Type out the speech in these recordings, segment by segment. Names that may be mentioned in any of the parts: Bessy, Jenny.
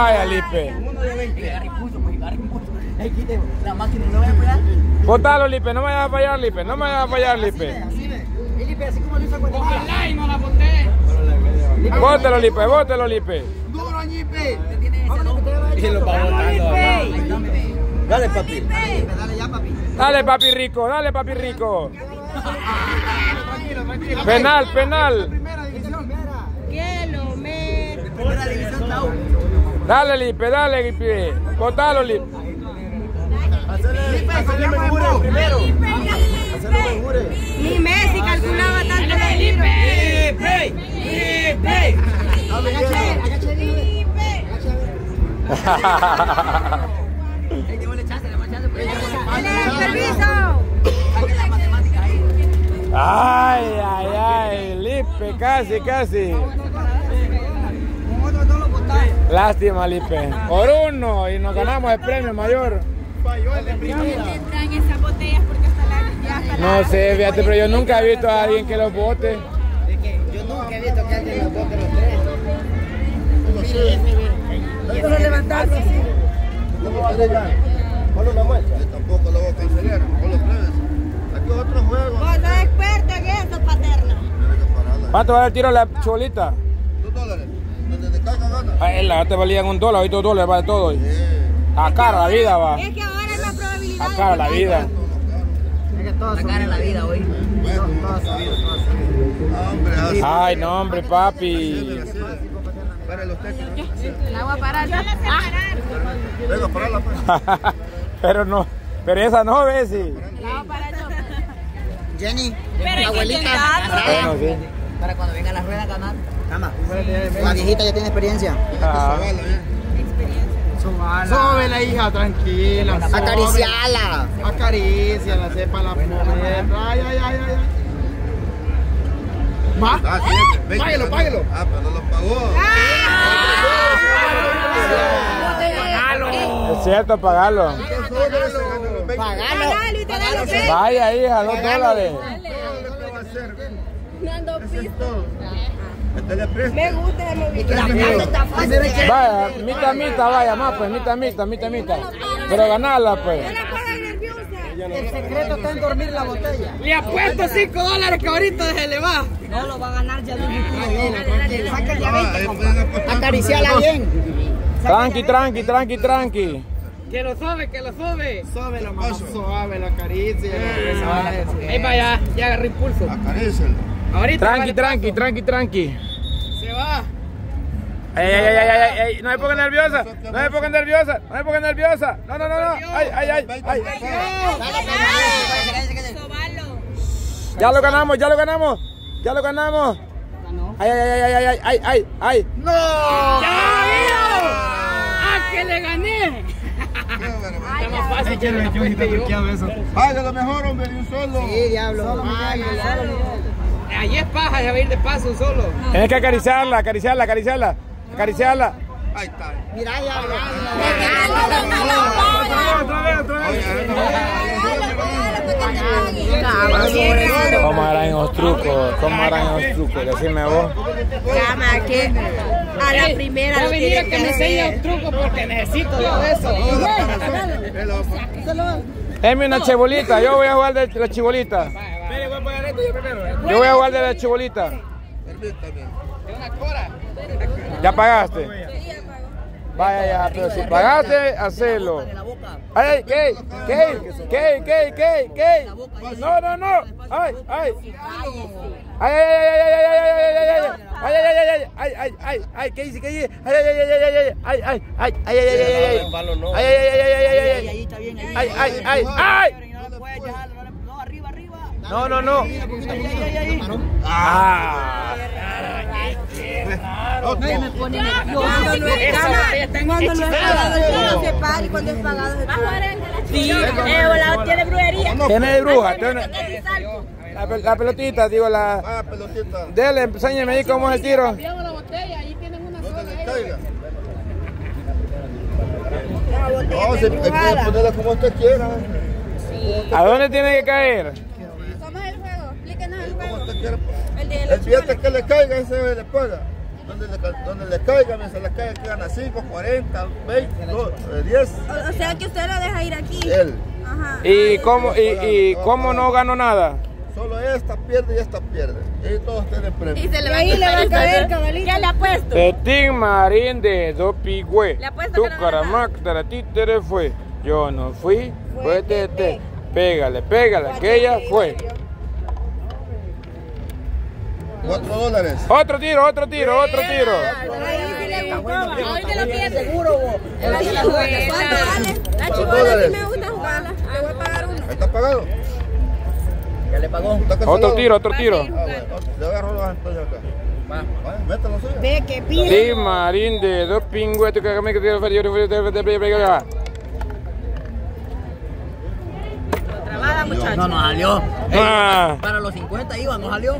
Vaya, Lipe. La máquina no vaya a fallar. Bótalo, Lipe, no me vaya a fallar, Lipe. No me vaya a fallar, Lipe. Así ve, así Lipe, así como lo hizo cuando. Ojalá y no la boté. Bótalo, Lipe, bótalo, Lipe. Duro, Lipe. Te tiene ese no. Y lo va botando. Dale, papi. Dale ya, papi. Dale, papi rico. Dale, papi rico. Tranquilo, tranquilo. Penal, penal. Que lo me. Dale, Lipe, dale, Lipe. Bótalo, Lipe. Mi Messi calculaba tanto de libro. ¡Lipe! ¡Lipe! ¡Agaché, Lipe! ¡Ay, ay, ay! ¡Lipe! ¡Casi, casi! Lástima, Lipe. Por uno y nos ganamos el premio mayor. No sé, fíjate, pero yo nunca he visto a alguien que los bote. Yo nunca he visto que alguien los bote los tres. Mire, no levantarse así. ¿Cómo va a llegar? ¿Cuándo me muestra? Yo tampoco lo voy a cancelar, con los tres. Aquí otro juego. Vos no experto en eso, paterno. ¿Cuánto vale el tiro a la cholita? $2. Donde te caiga gana. Antes valían $1, hoy $2 vale todo. A cara la vida va. Es que ahora es la probabilidad. A cara la vida. Es que todo. A cara la vida hoy. Ay, no, hombre, papi. La voy a parar. Yo la sé parar. Pararla, pues. Pero no. Pero esa no, Bessy. La voy a parar yo. Jenny, abuelita. Bueno, sí. Para cuando venga la rueda a ganar. Cama. La viejita ya tiene experiencia. Sóbela, hija, tranquila. Acariciala. Acariciala, sepa la mujer. Ay, ay, ay, ay. ¿Va? Páguelo, páguelo. Ah, pero no lo pagó. ¡Pagalo! Es cierto, pagalo. Pagalo y te da los $20. Vaya, hija, $2. No ando pisto. Me gusta el movimiento. Vaya, mitad, vaya, más pues, mitad. Pero ganarla pues. El secreto está en dormir la botella. Le apuesto $5 que ahorita se le va. No lo va a ganar ya de mi. Saca el diabético. Acariciala bien. Tranqui. Que lo sobe. Sóbelo, mamá. Suave, la acaricia. Ahí va ya, ya agarré impulso. Acarícialo. Ahorita tranqui. Se va. Ey, no me pongas nerviosa. No. Ay. Ya lo ganamos. Ay. No. Ya vino. Ah, que le gané. Fácil, yo lo mejor, hombre, de un solo. Sí, diablo. Allí es paja, ya va a ir de paso solo. Tienes que acariciarla. Ahí está. Mirá, ya. Otra vez. ¿Cómo harán los trucos? Decime vos. Llama que a la primera lo tiene que enseñar un truco porque necesito todo eso. Deme una chibolita, yo voy a jugar de la chibolita. Yo voy a jugar de la chibolita. Permítame. ¿De una cora? ¿Ya pagaste? Sí, ya pagó. Vaya ya, pero si pagaste, hacelo. ¡Ay, qué! No. Ay, ¿qué hice? No. Ah. La pelotita, digo la. Dele, enséñeme ahí cómo es el tiro. ¿A dónde tiene que caer? El día que le caiga, ese le paga. Donde les caigan, se les caigan, quedan a 5, 40, 20, 10. O sea que usted lo deja ir aquí. Él. Ajá. ¿Y cómo no ganó nada? Solo esta pierde y esta pierde. Y todos tienen premio. Y se le va, y le va a caer, cabalito. ¿Qué le ha puesto? Petín Marín de Dopigüe. Le ha puesto. Tú caramac, taratítere fue. Yo no fui. Fue tete. Pégale, pégale, que ella fue. $4. Otro tiro. Ahí te lo pierde. Seguro vos. La chivola sí me gusta jugarla. Le voy a pagar uno. ¿Estás pagado? Ya le pagó. Otro tiro. Le agarro los antojos acá. Mételo suyo. Ve que pide. Sí, Marín de dos pingüetos que me quedaron feliz. Trabada, muchachos. No nos salió. Para los 50 iba, no salió.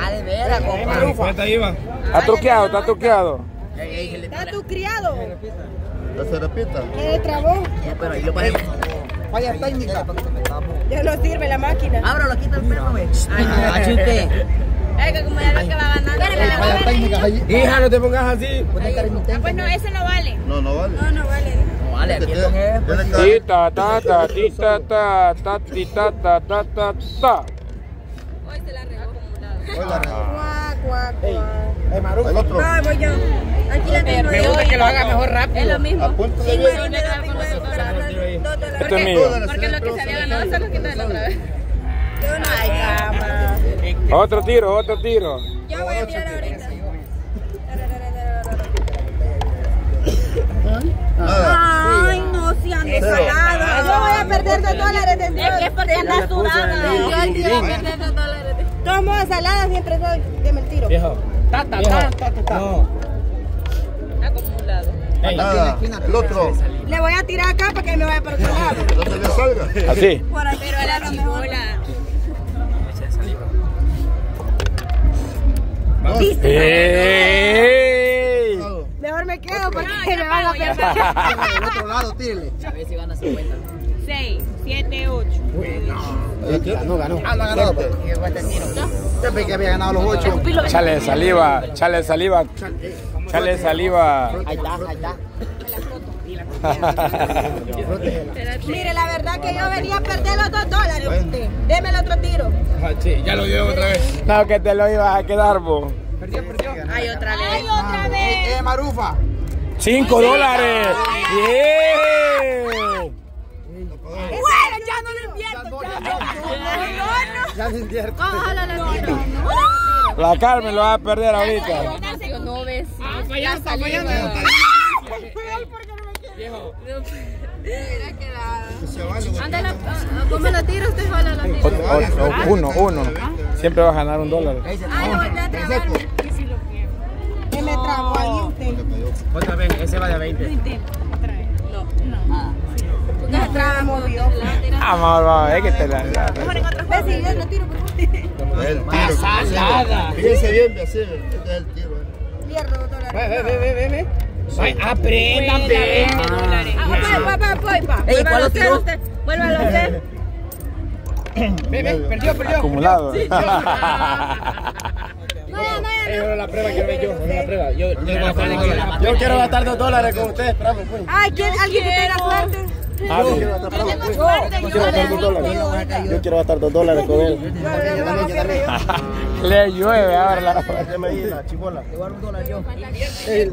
Ah, de veras, compadre. Iba. Está truqueado, está truqueado. Está tu criado. Se repita. Se trabó. Pero ahí lo paré. Vaya técnica. Ya no sirve la máquina. Ábralo, quita el perro, güey. Achute. Es que como ya no es que va ganando. Hija, no te pongas así. Pues no, ese no vale. No vale. Tita, ta, ta, tita, ta, ta, tita, ta, ta, ta, ta. Hoy se la regó. Voy yo. Aquí la tengo. Me gusta que lo haga mejor rápido. Es lo mismo. Porque lo que se había ganado se lo quita de la otra vez. Otro tiro. Yo voy a tirar ahorita. Ay, no, si ando salada. Yo voy a perder $2. Es que es porque anda sudada. Yo voy a perder $2. Como salada siempre soy, deme el tiro. Viejo. Tata. No. Acumulado. El otro. Le voy a tirar acá para que me vaya para otro lado. ¿Dónde le salga? Así. Por ahí. Pero el arroz mejor. ¡Ey! Mejor me quedo porque me van a perder. Del otro lado, tírele. A ver si van a 50. 6, 7, 8. No ganó. Ah, no ha ganado. Yo pensé que había ganado los 8. Chale saliva. Ahí está. Mire, la verdad que yo venía a perder los $2. Deme el otro tiro. Ya lo dio otra vez. No, que te lo ibas a quedar, vos. Perdió. Ay, otra vez. Marufa. $5. ¡Bien! Ya no lo invierto. La Carmen lo va a perder ahorita. No ves. Fallando. Viejo. Ándale, come los tiros, te jala los tiros. Uno. Siempre va a ganar $1. Ay, lo volví a trabar. Que me trabó ahí usted. Otra vez, ese va de 20. No. No trabamos, Dios. Amor, es que te la. Mejor en otras veces, yo no tiro, por favor. Pasalada. Fíjense bien, Bessy. Este es el tiro. $10. Ve. Aprendan, ve. Voy. Vuélvalo a hacer. Perdió. Acumulado. No. La prueba quiero ver yo. Yo quiero gastar $2 con ustedes. Ay, alguien que tenga suerte. Yo quiero gastar $2 con él. Le llueve ahora la chibola. Te guardo $1 yo.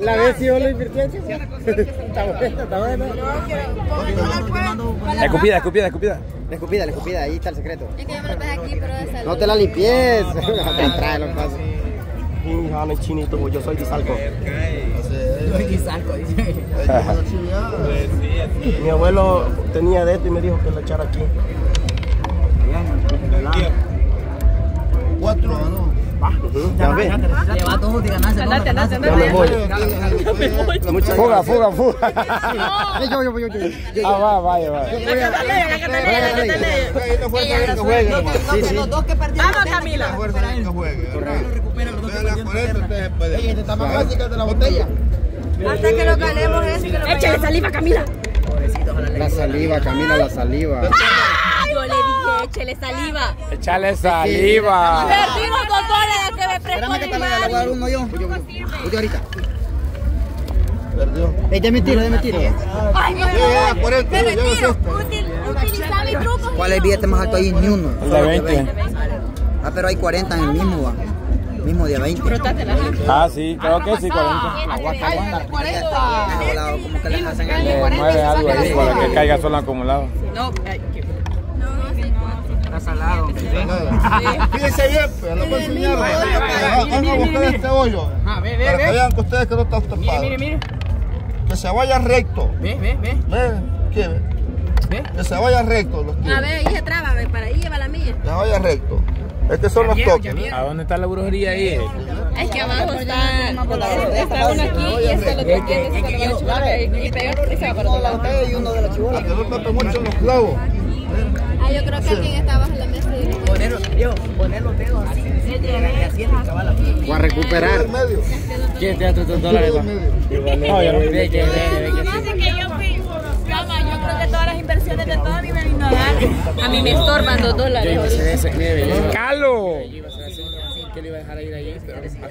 La vez si yo lo invirtió. Está bueno. La escupida. Ahí está el secreto. Es que yo me lo pego aquí, pero de salud. No te la limpies. Trae los pasos. Jale chinito, yo soy guisalco. Dice. Mi abuelo tenía de esto y me dijo que la echara aquí. ¿4? No. Ya ves. Lleva todo de ganancia. Ya me voy. Fuga. Yo. Vaya. Los dos que perdieron. Vamos, Camila. Oye, está más básica de la botella. Hasta que lo calemos eso. Échale saliva, Camila. La saliva, Camila, la saliva. ¡Ah! Yo le dije. Échale saliva. Échale saliva. Vertimos $2 que me prestó. Espérame que le voy a dar uno yo. Yo ahorita. Déme tiro. Ay, no, utiliza mi truco. ¿Cuál es el billete más alto ahí? Ni uno. El de 20. Ah, pero hay 40 en el mismo, va. Mismo día 20. Ah, sí, creo que sí, 40. Aguanta, 40. Como que les hacen el 40. Para que caiga solo acumulado. No, salado. Fíjense bien, pues, lo voy a enseñar. Vamos a buscar este hoyo. Para que vean que ustedes que no están tapados. Mire. Que se vaya recto. Ve. ¿Qué ve? Que se vaya recto los tíos. A ver, ahí se traba, para ahí lleva la milla. Que se vaya recto. Estos son los toques. ¿A dónde está la brujería ahí? Es que abajo está uno aquí y este lo tiene que se lo va a y pegar un rizado para otro lado. Y uno de los chibolas. Que no tapen mucho los clavos. Ah, yo creo que alguien está bajo la mesa. Poner los dedos así. Va a recuperar. ¿Quién te da $3? No, yo no olvidé que yo creo que todas las inversiones de toda mi vida a mí me estorban $2. Yo iba a hacer ese, mire. ¡Calo! ¿Qué le iba a dejar ir ahí?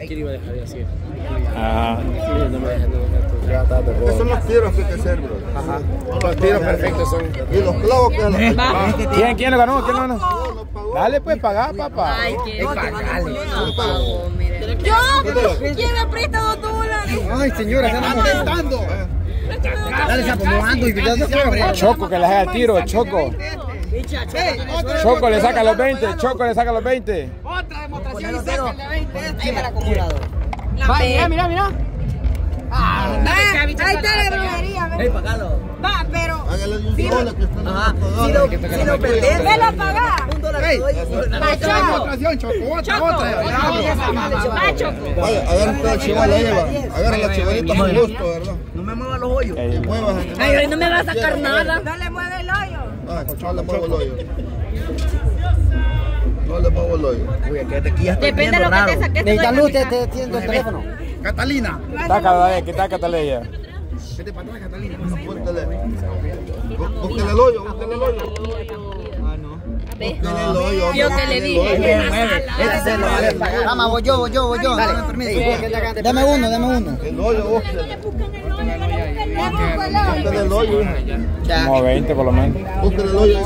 ¿Qué le iba a dejar ir así? Ajá. Esos son los tiros que hay que hacer, bro. Ajá. Los tiros perfectos son. Y los clavos que los. ¿Quién lo ganó? ¿Quién lo ganó? Dale, pues, pagá, papá. Ay, qué pagale. Yo, ¿quién me presta $2? Ay, señora, están contestando. Dale, acomodando y cuidando siempre. Choco, que le haga el tiro, Choco. Choco le saca los 20, Choco le saca los 20. Otra demostración y saca el de 20. Ahí para acomodado. Mira. Ahí está la droguería. Va, pero. Si lo perdés, me lo pagás. Otra demostración, Choco. Otra. Choco. Agarra la chivala, agarra la chivalita con gusto, ¿verdad? No me muevas los hoyos. Ay, no me vas a sacar nada. No le mueves el hoyo. No le muevo el hoyo. Depende de lo que te saques. Necesita luz, te entiendo el teléfono. Catalina. ¿Qué tal, Catalina? Vete para atrás, Catalina. Búsquele el hoyo, Ah, no. Yo que le dije. Vamos, voy yo. Dame uno. El hoyo, vos. Búsquenle el hoyo. Como 20 por lo menos. Búsquenle el hoyo.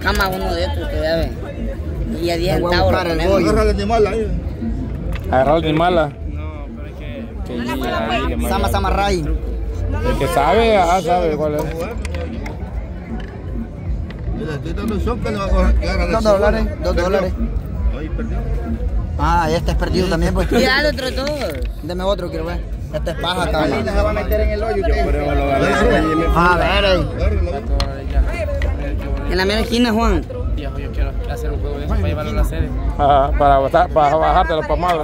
Cama uno de estos, ustedes ven. Y a 10 centavos. Agarra la timala ahí. No, pero es que... Samarray. El que sabe, sabe cuál es. Mira, estoy dando opción que le va a coger. $2. Ahí perdió. Ah, este es perdido también, pues. Cuidado, otro todo. Deme otro, quiero ver. Esta es paja, cabrón. Se va a meter en el hoyo. A ver. En la mera esquina, Juan. Yo quiero hacer un juego de eso para llevarlo a la sede. Para bajártelo para mal.